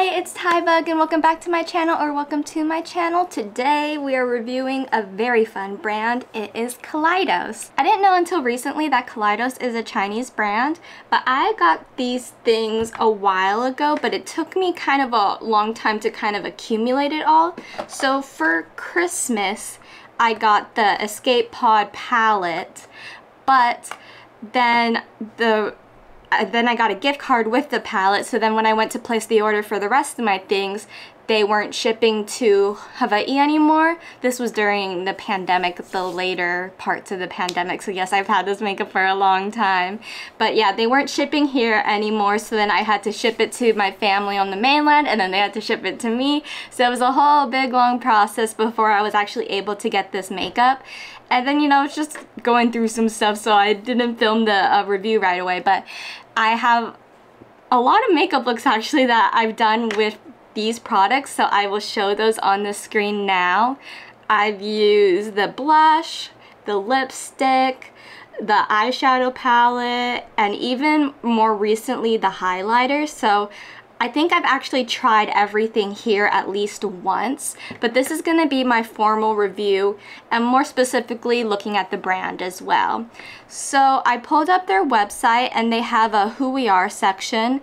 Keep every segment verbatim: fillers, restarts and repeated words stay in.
Hey, it's TaiBug and welcome back to my channel, or welcome to my channel. Today we are reviewing a very fun brand. It is Kaleidos. I didn't know until recently that Kaleidos is a Chinese brand, but I got these things a while ago, but it took me kind of a long time to kind of accumulate it all. So for Christmas, I got the Escape Pod palette, but then the Then I got a gift card with the palette, so then when I went to place the order for the rest of my things, they weren't shipping to Hawaii anymore. This was during the pandemic, the later parts of the pandemic, so yes, I've had this makeup for a long time. But yeah, they weren't shipping here anymore, so then I had to ship it to my family on the mainland, and then they had to ship it to me. So it was a whole big long process before I was actually able to get this makeup. And then, you know, it's just going through some stuff, so I didn't film the uh, review right away, but I have a lot of makeup looks actually that I've done with these products, so I will show those on the screen now. I've used the blush, the lipstick, the eyeshadow palette, and even more recently the highlighter. So I think I've actually tried everything here at least once, but this is going to be my formal review and more specifically looking at the brand as well. So I pulled up their website and they have a Who We Are section,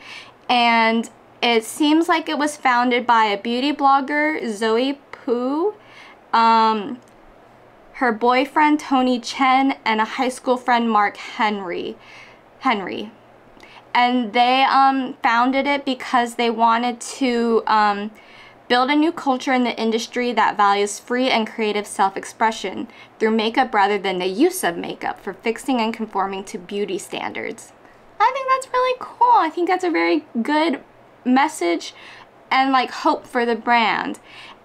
and it seems like it was founded by a beauty blogger, Zoe Pu, um, her boyfriend Tony Chen, and a high school friend Mark Henry. Henry. And they um, founded it because they wanted to um, build a new culture in the industry that values free and creative self-expression through makeup rather than the use of makeup for fixing and conforming to beauty standards. I think that's really cool. I think that's a very good message and like hope for the brand.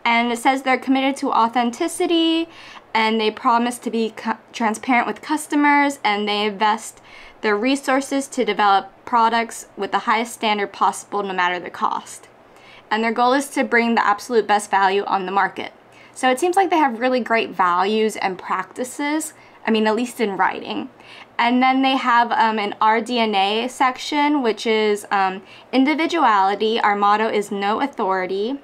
And it says they're committed to authenticity, and they promise to be transparent with customers, and they invest their resources to develop products with the highest standard possible no matter the cost. And their goal is to bring the absolute best value on the market. So it seems like they have really great values and practices, I mean at least in writing. And then they have um, an R D N A section, which is um, individuality. Our motto is no authority.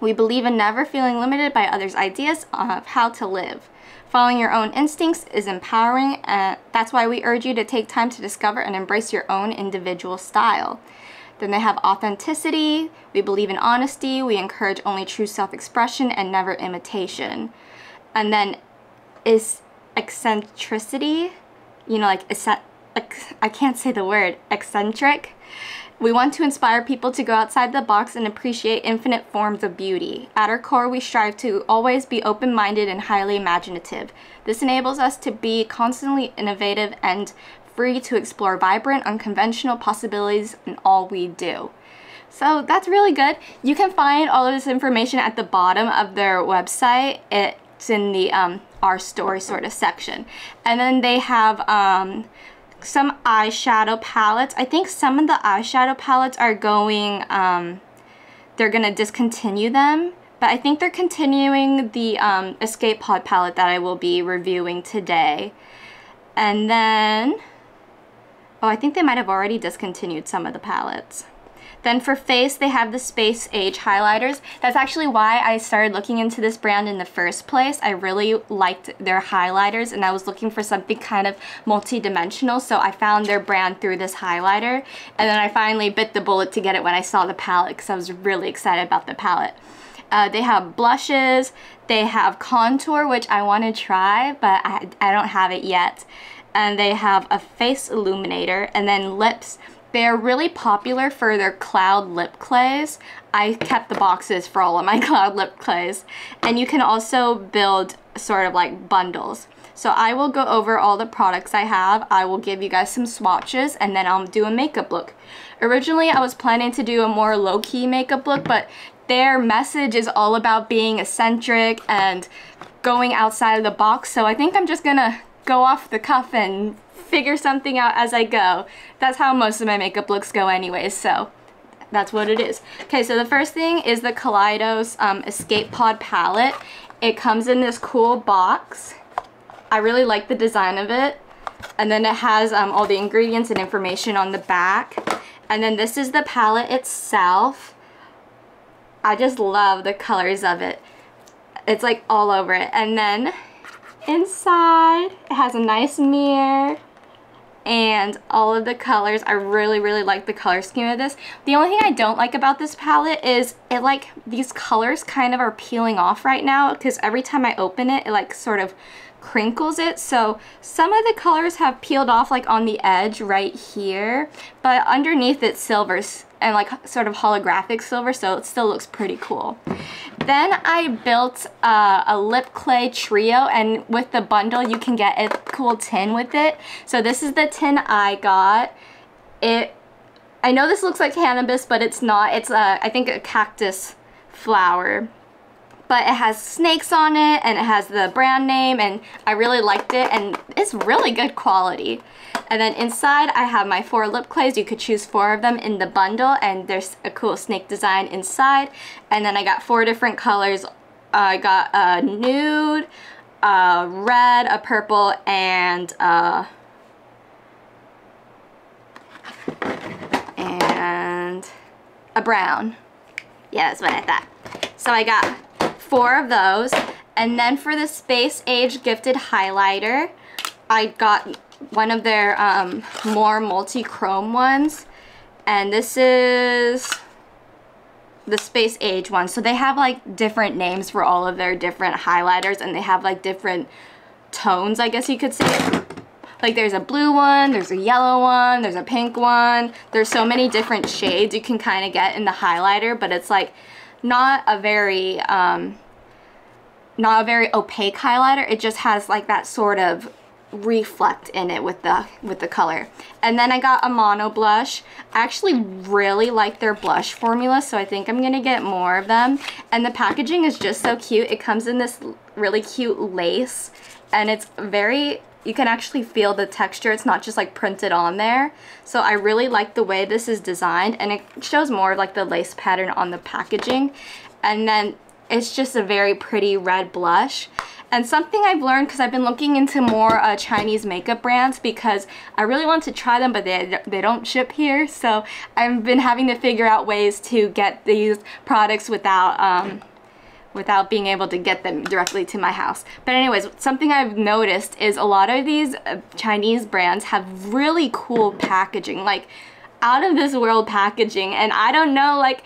We believe in never feeling limited by others' ideas of how to live. Following your own instincts is empowering, and that's why we urge you to take time to discover and embrace your own individual style. Then they have authenticity. We believe in honesty. We encourage only true self-expression and never imitation. And then is eccentricity, you know, like, I can't say the word, eccentric. We want to inspire people to go outside the box and appreciate infinite forms of beauty. At our core, we strive to always be open-minded and highly imaginative. This enables us to be constantly innovative and free to explore vibrant, unconventional possibilities in all we do. So that's really good. You can find all of this information at the bottom of their website. It's in the um, Our Story sort of section. And then they have Um, some eyeshadow palettes. I think some of the eyeshadow palettes are going, um, they're gonna discontinue them, but I think they're continuing the um, Escape Pod palette that I will be reviewing today. And then, oh, I think they might have already discontinued some of the palettes. Then for face, they have the Space Age highlighters. That's actually why I started looking into this brand in the first place. I really liked their highlighters, and I was looking for something kind of multi-dimensional, so I found their brand through this highlighter. And then I finally bit the bullet to get it when I saw the palette, because I was really excited about the palette. Uh, they have blushes, they have contour, which I want to try, but I, I don't have it yet. And they have a face illuminator, and then lips. They're really popular for their cloud lip clays. I kept the boxes for all of my cloud lip clays. And you can also build sort of like bundles. So I will go over all the products I have. I will give you guys some swatches, and then I'll do a makeup look. Originally, I was planning to do a more low-key makeup look, but their message is all about being eccentric and going outside of the box. So I think I'm just gonna go off the cuff and figure something out as I go. That's how most of my makeup looks go anyways, so that's what it is. Okay, so the first thing is the Kaleidos um, Escape Pod palette. It comes in this cool box. I really like the design of it. And then it has um, all the ingredients and information on the back. And then this is the palette itself. I just love the colors of it. It's like all over it. And then inside it has a nice mirror and all of the colors. I really really like the color scheme of this. The only thing I don't like about this palette is it like these colors kind of are peeling off right now, because every time I open it, it like sort of crinkles it. So some of the colors have peeled off like on the edge right here, but underneath it's silvers and like sort of holographic silver, so it still looks pretty cool. Then I built uh, a lip clay trio, and with the bundle you can get a cool tin with it. So this is the tin I got. It, I know this looks like cannabis, but it's not. It's a, I think a cactus flower. But it has snakes on it, and it has the brand name, and I really liked it, and it's really good quality. And then inside I have my four lip clays. You could choose four of them in the bundle, and there's a cool snake design inside. And then I got four different colors. Uh, I got a nude, a red, a purple, and uh, and a brown. Yeah, that's what I thought. So I got four of those. And then for the Space Age gifted highlighter, I got one of their um, more multi-chrome ones, and this is the Space Age one. So they have like different names for all of their different highlighters, and they have like different tones, I guess you could say. Like there's a blue one, there's a yellow one, there's a pink one. There's so many different shades you can kind of get in the highlighter, but it's like not a very um, not a very opaque highlighter. It just has like that sort of reflect in it with the with the color. And then I got a mono blush. I actually really like their blush formula, so I think I'm gonna get more of them. And the packaging is just so cute. It comes in this really cute lace, and it's very, you can actually feel the texture. It's not just like printed on there. So I really like the way this is designed, and it shows more of like the lace pattern on the packaging. And then it's just a very pretty red blush. And something I've learned, because I've been looking into more uh, Chinese makeup brands, because I really want to try them, but they, they don't ship here. So I've been having to figure out ways to get these products without, um, without being able to get them directly to my house. But anyways, something I've noticed is a lot of these uh, Chinese brands have really cool packaging, like out of this world packaging. And I don't know like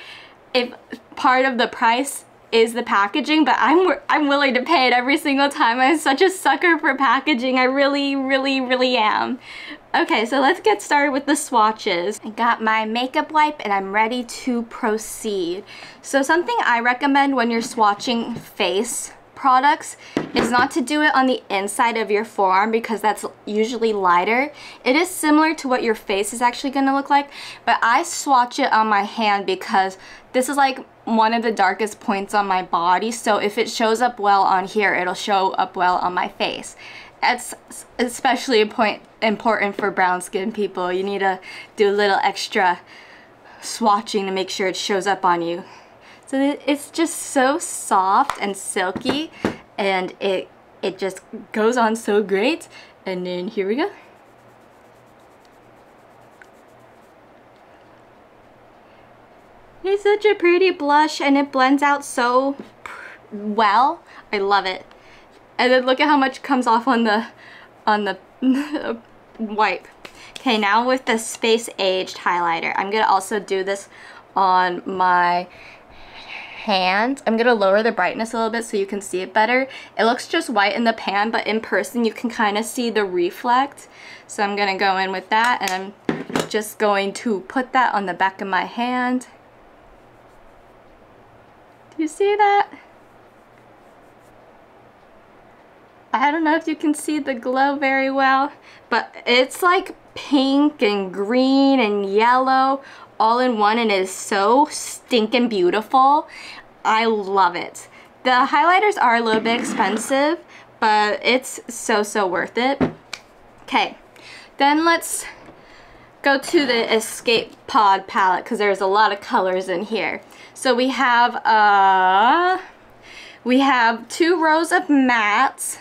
if part of the price is the packaging, but I'm, I'm willing to pay it every single time. I'm such a sucker for packaging. I really, really, really am. Okay, so let's get started with the swatches. I got my makeup wipe and I'm ready to proceed. So something I recommend when you're swatching face products is not to do it on the inside of your forearm, because that's usually lighter. It is similar to what your face is actually going to look like, but I swatch it on my hand because this is like one of the darkest points on my body, so if it shows up well on here, it'll show up well on my face. That's especially important for brown skin people. You need to do a little extra swatching to make sure it shows up on you. So it's just so soft and silky, and it it just goes on so great. And then here we go. It's such a pretty blush, and it blends out so well. I love it. And then look at how much comes off on the on the wipe. Okay, now with the Space Aged highlighter, I'm gonna also do this on my hand. I'm gonna lower the brightness a little bit so you can see it better. It looks just white in the pan, but in person you can kind of see the reflect. So I'm gonna go in with that, and I'm just going to put that on the back of my hand. Do you see that? I don't know if you can see the glow very well, but it's like pink and green and yellow all in one, and it is so stinking beautiful. I love it. The highlighters are a little bit expensive, but it's so, so worth it. Okay, then let's go to the Escape Pod palette, because there's a lot of colors in here. So we have uh, we have two rows of mattes,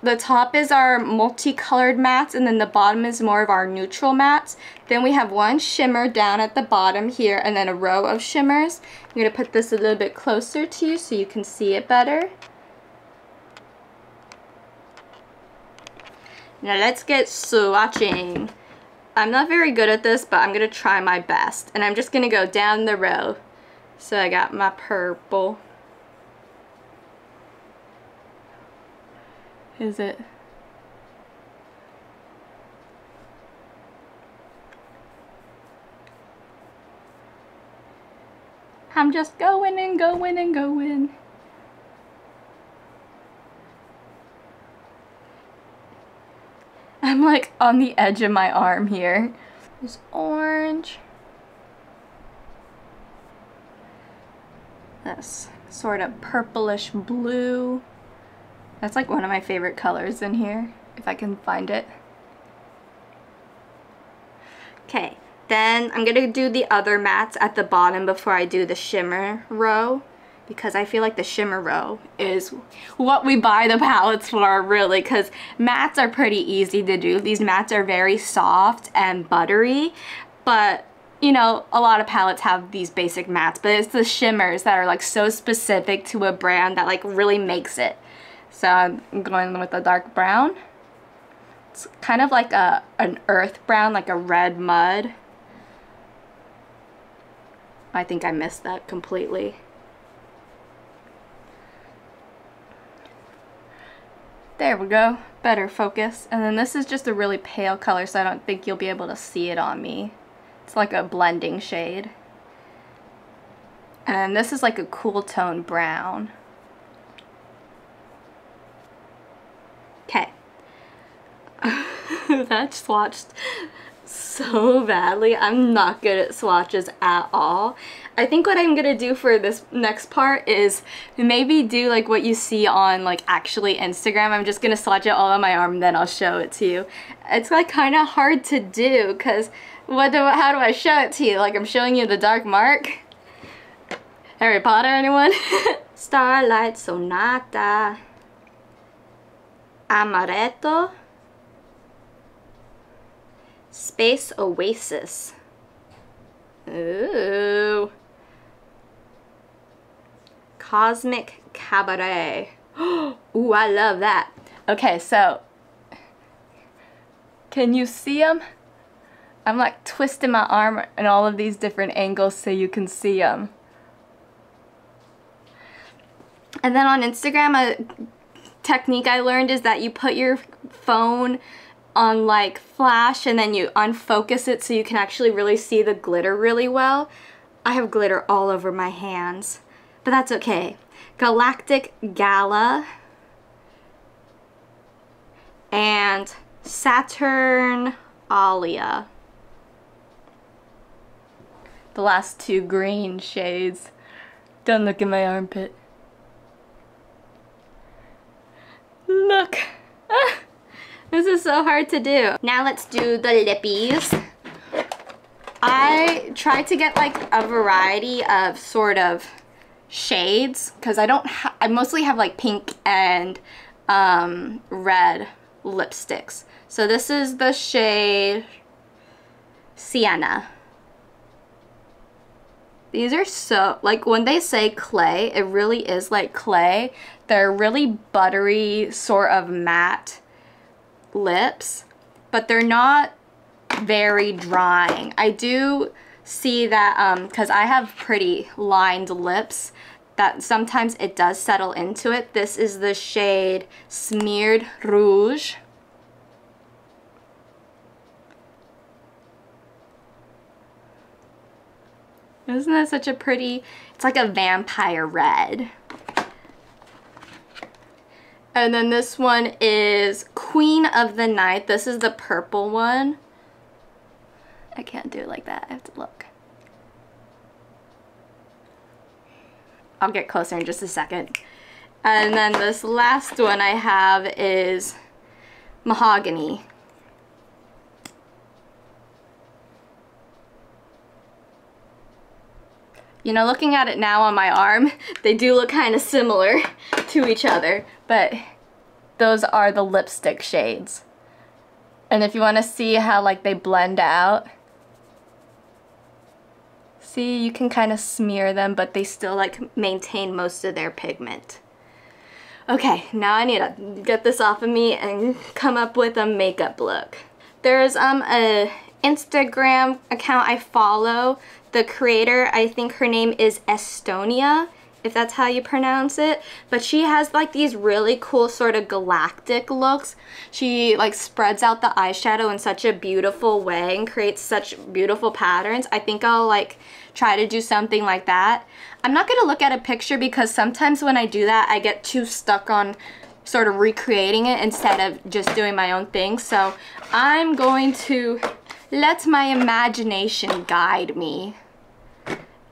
The top is our multicolored mattes, and then the bottom is more of our neutral mattes. Then we have one shimmer down at the bottom here, and then a row of shimmers. I'm going to put this a little bit closer to you so you can see it better. Now let's get swatching. I'm not very good at this, but I'm going to try my best. And I'm just going to go down the row. So I got my purple. Is it? I'm just going and going and going. I'm like on the edge of my arm here. There's orange. That's sort of purplish blue. That's like one of my favorite colors in here, if I can find it. Okay, then I'm gonna do the other mattes at the bottom before I do the shimmer row, because I feel like the shimmer row is what we buy the palettes for, really, because mattes are pretty easy to do. These mattes are very soft and buttery, but you know, a lot of palettes have these basic mattes, but it's the shimmers that are like so specific to a brand that like really makes it. So I'm going with a dark brown. It's kind of like a an earth brown, like a red mud. I think I missed that completely. There we go, better focus. And then this is just a really pale color, so I don't think you'll be able to see it on me. It's like a blending shade. And then this is like a cool tone brown. Okay. That swatched so badly. I'm not good at swatches at all. I think what I'm gonna do for this next part is maybe do like what you see on like actually Instagram. I'm just gonna swatch it all on my arm, then I'll show it to you. It's like kind of hard to do because what do how do I show it to you? Like I'm showing you the dark mark. Harry Potter, anyone? Starlight Sonata. Amaretto, Space Oasis. Ooh. Cosmic Cabaret. Ooh, I love that. Okay, so can you see them? I'm like twisting my arm in all of these different angles so you can see them. And then on Instagram, I technique I learned is that you put your phone on like flash and then you unfocus it so you can actually really see the glitter really well. I have glitter all over my hands, but that's okay. Galactic Gala and Saturnalia. The last two green shades. Don't look at my armpit. Look! Ah, this is so hard to do. Now let's do the lippies. I try to get like a variety of sort of shades because I don't ha I mostly have like pink and um, red lipsticks. So this is the shade Sienna. These are so, like when they say clay, it really is like clay. They're really buttery sort of matte lips, but they're not very drying. I do see that um, because I have pretty lined lips that sometimes it does settle into it. This is the shade Smeared Rouge. Isn't that such a pretty, it's like a vampire red. And then this one is Queen of the Night. This is the purple one. I can't do it like that, I have to look. I'll get closer in just a second. And then this last one I have is Mahogany. You know, looking at it now on my arm, they do look kind of similar to each other, but those are the lipstick shades. And if you want to see how like they blend out, see, you can kind of smear them, but they still like maintain most of their pigment. Okay, now I need to get this off of me and come up with a makeup look. There's um a Instagram account I follow. The creator, I think her name is Estonia, if that's how you pronounce it. But she has like these really cool sort of galactic looks. She like spreads out the eyeshadow in such a beautiful way and creates such beautiful patterns. I think I'll like try to do something like that. I'm not gonna look at a picture because sometimes when I do that, I get too stuck on sort of recreating it instead of just doing my own thing. So I'm going to let my imagination guide me.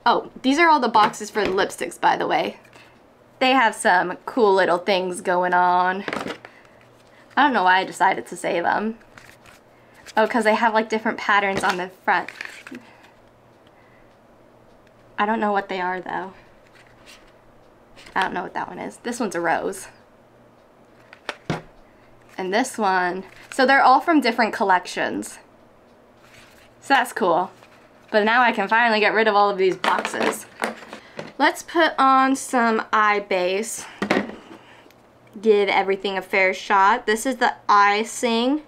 Oh, these are all the boxes for the lipsticks, by the way. They have some cool little things going on. I don't know why I decided to say them. Oh, because they have like different patterns on the front. I don't know what they are though. I don't know what that one is. This one's a rose. And this one. So they're all from different collections. So that's cool. But now I can finally get rid of all of these boxes. Let's put on some eye base. Give everything a fair shot. This is the Eye Sing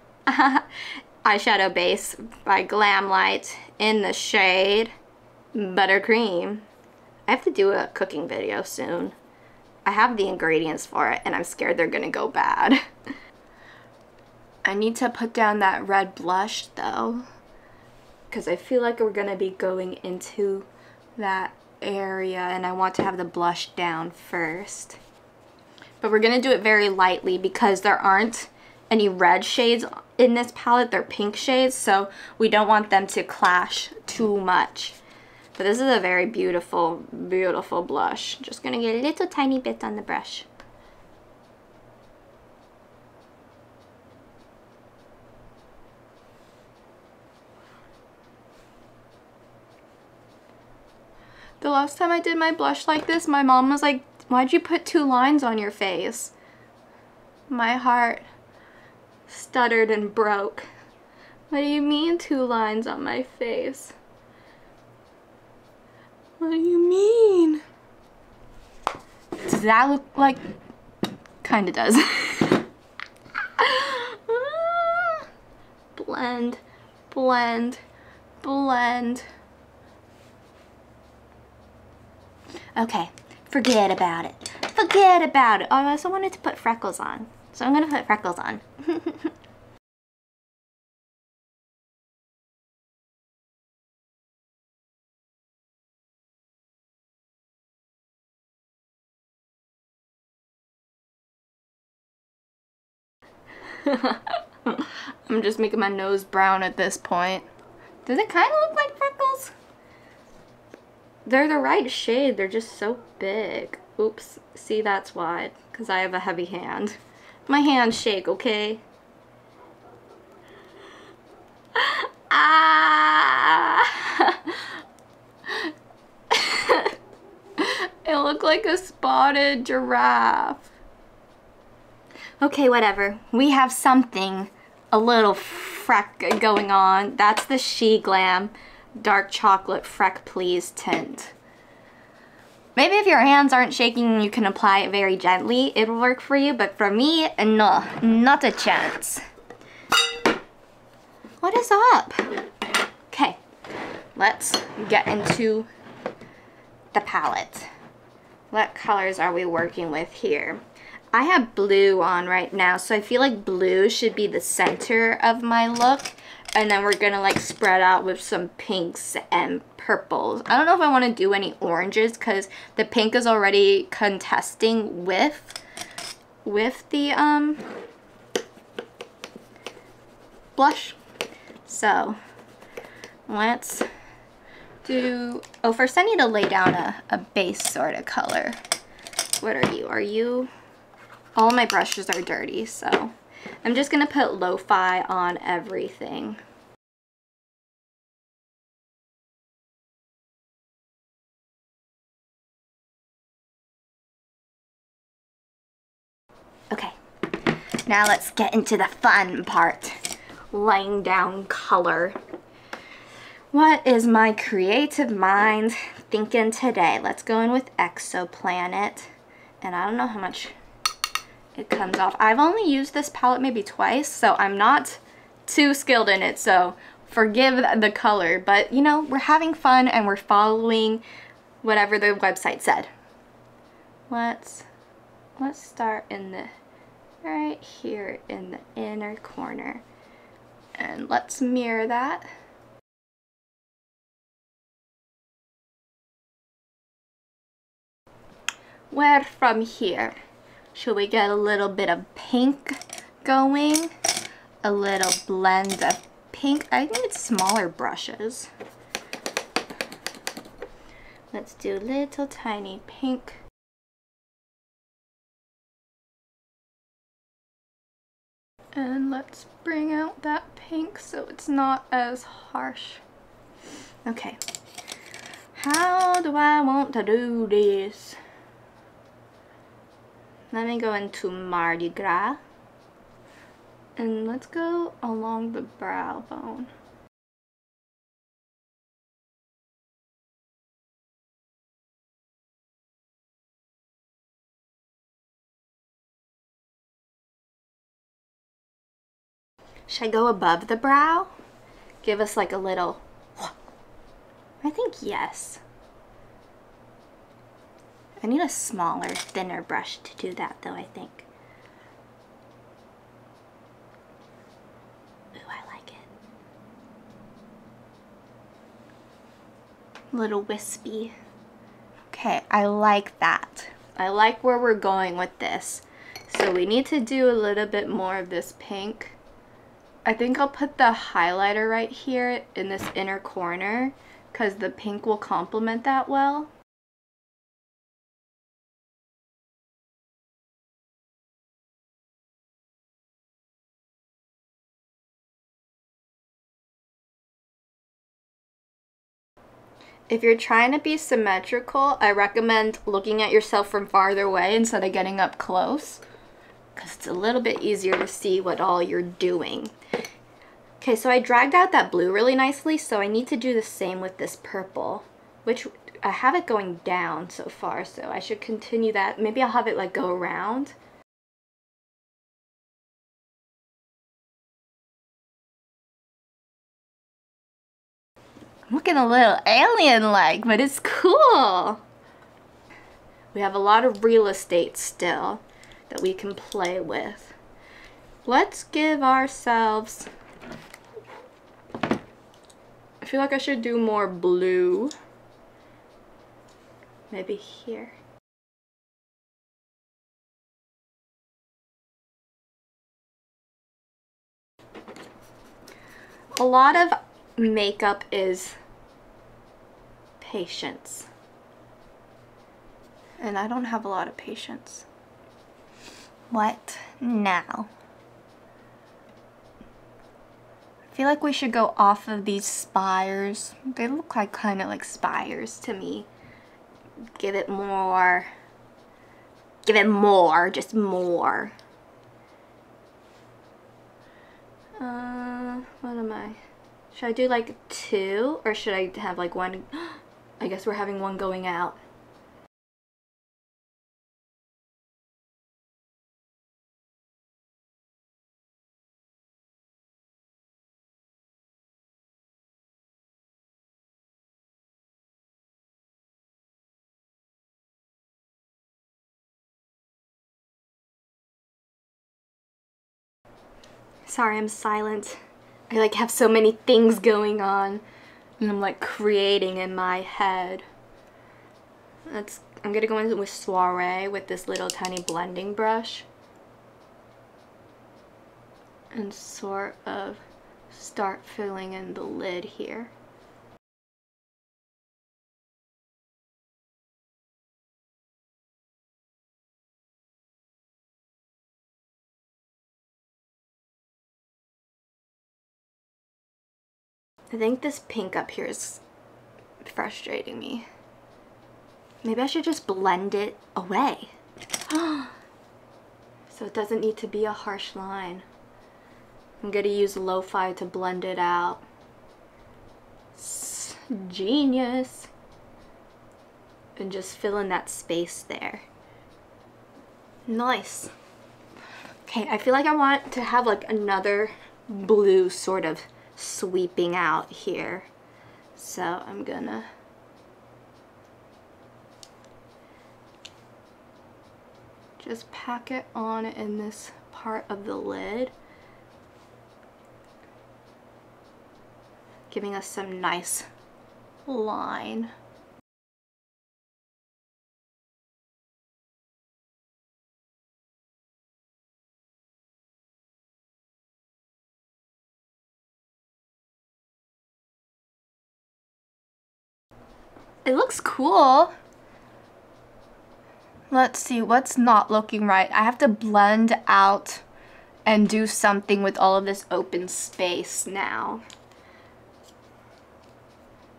eyeshadow base by Glamlite in the shade Buttercream. I have to do a cooking video soon. I have the ingredients for it and I'm scared they're gonna go bad. I need to put down that red blush though, because I feel like we're gonna be going into that area and I want to have the blush down first. But we're gonna do it very lightly because there aren't any red shades in this palette, they're pink shades, so we don't want them to clash too much. But this is a very beautiful, beautiful blush. Just gonna get a little tiny bit on the brush. The last time I did my blush like this, my mom was like, why'd you put two lines on your face? My heart stuttered and broke. What do you mean two lines on my face? What do you mean? Does that look like... Kinda does. Blend, blend, blend. Okay, forget about it. Forget about it. Oh, I also wanted to put freckles on. So I'm gonna put freckles on. I'm just making my nose brown at this point. Does it kind of look like freckles? They're the right shade, they're just so big. Oops, see that's why, because I have a heavy hand. My hands shake, okay? Ah! It looked like a spotted giraffe. Okay, whatever. We have something, a little freck going on. That's the She Glam Dark Chocolate Freck Please tint. Maybe if your hands aren't shaking, you can apply it very gently. It'll work for you, but for me, no, not a chance. What is up? Okay, let's get into the palette. What colors are we working with here? I have blue on right now, so I feel like blue should be the center of my look. And then we're gonna like spread out with some pinks and purples. I don't know if I want to do any oranges because the pink is already contesting with with the um blush. So let's do, oh first I need to lay down a, a base sort of color. What are you? Are you? All my brushes are dirty, so I'm just gonna put lo-fi on everything. Okay, Now let's get into the fun part. Laying down color. What is my creative mind thinking today? Let's go in with Exoplanet. And I don't know how much it comes off. I've only used this palette maybe twice, so I'm not too skilled in it, so forgive the color. But, you know, we're having fun and we're following whatever the website said. Let's, let's start in the, right here in the inner corner. And let's mirror that. Where from here? Should we get a little bit of pink going? A little blend of pink. I need smaller brushes. Let's do little tiny pink. And let's bring out that pink so it's not as harsh. Okay. How do I want to do this? Let me go into Mardi Gras, and let's go along the brow bone. Should I go above the brow? Give us like a little, I think yes. I need a smaller, thinner brush to do that though, I think. Ooh, I like it. Little wispy. Okay, I like that. I like where we're going with this. So we need to do a little bit more of this pink. I think I'll put the highlighter right here in this inner corner because the pink will complement that well. If you're trying to be symmetrical, I recommend looking at yourself from farther away instead of getting up close, because it's a little bit easier to see what all you're doing. Okay, so I dragged out that blue really nicely, so I need to do the same with this purple, which I have it going down so far, so I should continue that. Maybe I'll have it like go around. Looking a little alien-like, but it's cool. We have a lot of real estate still that we can play with. Let's give ourselves, I feel like I should do more blue. Maybe here. A lot of makeup is patience, and I don't have a lot of patience. What now? I feel like we should go off of these spires. They look like kind of like spires to me. Give it more, give it more, just more. Uh, what am I? Should I do like two, or should I have like one? I guess we're having one going out. Sorry, I'm silent. I like have so many things going on, and I'm like creating in my head. Let's, I'm gonna go in with Soiree with this little tiny blending brush and sort of start filling in the lid here. I think this pink up here is frustrating me. Maybe I should just blend it away. Is So it doesn't need to be a harsh line. I'm gonna use lo-fi to blend it out. It's genius. And just fill in that space there. Nice. Okay, I feel like I want to have like another blue sort of sweeping out here. So I'm gonna just pack it on in this part of the lid, giving us some nice line. It looks cool. Let's see what's not looking right. I have to blend out and do something with all of this open space now.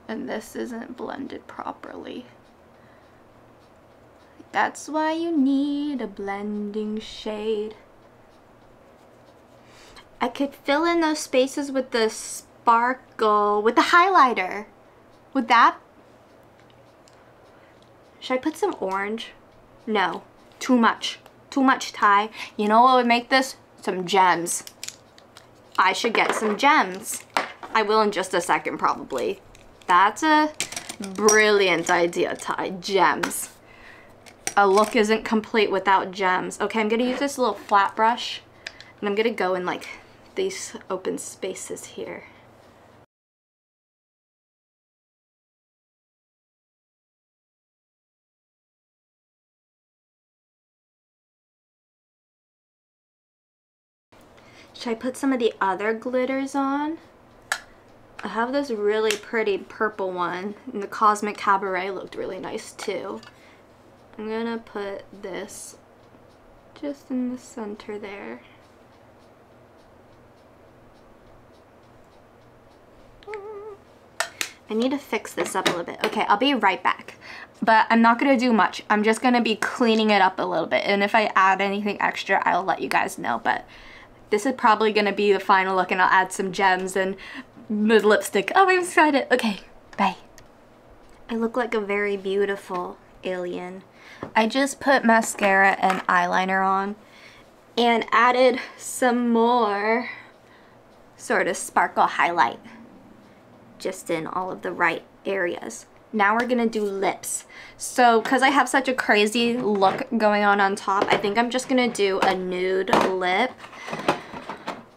And this isn't blended properly. That's why you need a blending shade. I could fill in those spaces with the sparkle, with the highlighter. Would that be? Should I put some orange? No, too much. Too much, Thai. You know what would make this? Some gems. I should get some gems. I will in just a second, probably. That's a brilliant idea, Thai. Gems. A look isn't complete without gems. Okay, I'm gonna use this little flat brush and I'm gonna go in like these open spaces here. Should I put some of the other glitters on? I have this really pretty purple one, and the Cosmic Cabaret looked really nice too. I'm gonna put this just in the center there. I need to fix this up a little bit. Okay, I'll be right back. But I'm not gonna do much. I'm just gonna be cleaning it up a little bit, and if I add anything extra, I'll let you guys know, but this is probably gonna be the final look, and I'll add some gems and lipstick. Oh, I'm excited. Okay, bye. I look like a very beautiful alien. I just put mascara and eyeliner on and added some more sort of sparkle highlight just in all of the right areas. Now we're gonna do lips. So, because I have such a crazy look going on on top, I think I'm just gonna do a nude lip.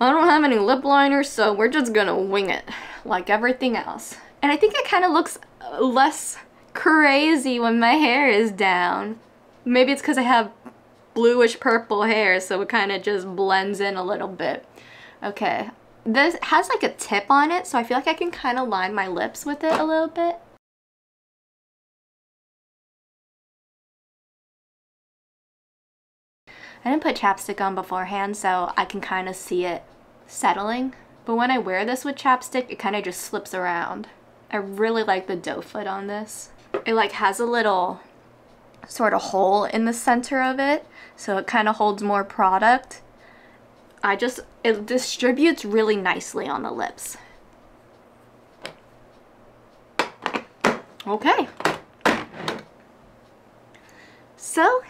I don't have any lip liners, so we're just gonna wing it like everything else. And I think it kind of looks less crazy when my hair is down. Maybe it's because I have bluish purple hair, so it kind of just blends in a little bit. Okay, this has like a tip on it, so I feel like I can kind of line my lips with it a little bit. I didn't put chapstick on beforehand, so I can kind of see it settling. But when I wear this with chapstick, it kind of just slips around. I really like the doe foot on this. It like has a little sort of hole in the center of it, so it kind of holds more product. I just, it distributes really nicely on the lips. Okay. So,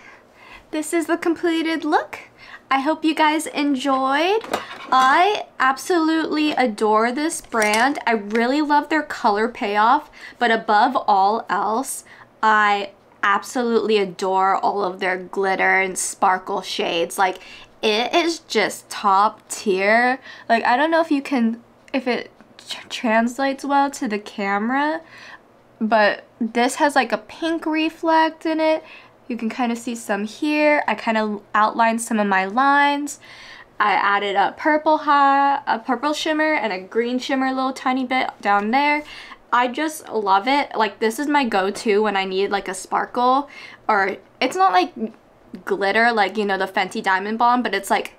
this is the completed look. I hope you guys enjoyed. I absolutely adore this brand. I really love their color payoff, but above all else, I absolutely adore all of their glitter and sparkle shades. Like, it is just top tier. Like, I don't know if you can, if it translates well to the camera, but this has like a pink reflect in it. You can kind of see some here. I kind of outlined some of my lines. I added a purple high, a purple shimmer and a green shimmer a little tiny bit down there. I just love it. Like, this is my go-to when I need like a sparkle, or it's not like glitter, like, you know, the Fenty Diamond Bomb, but it's like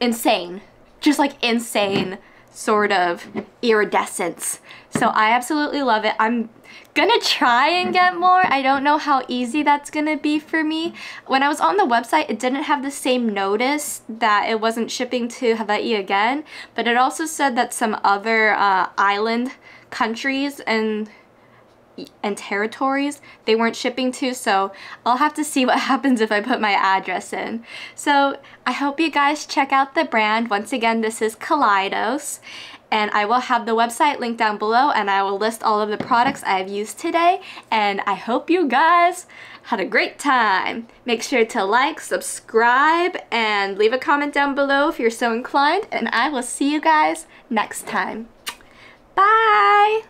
insane. Just like insane sort of iridescence. So I absolutely love it. I'm gonna try and get more. I don't know how easy that's gonna be for me. When I was on the website, it didn't have the same notice that it wasn't shipping to Hawaii again, but it also said that some other uh, island countries and and territories they weren't shipping to, so I'll have to see what happens if I put my address in. So I hope you guys check out the brand. Once again, this is Kaleidos, and I will have the website linked down below, and I will list all of the products I have used today, and I hope you guys had a great time. Make sure to like, subscribe, and leave a comment down below if you're so inclined, and I will see you guys next time. Bye!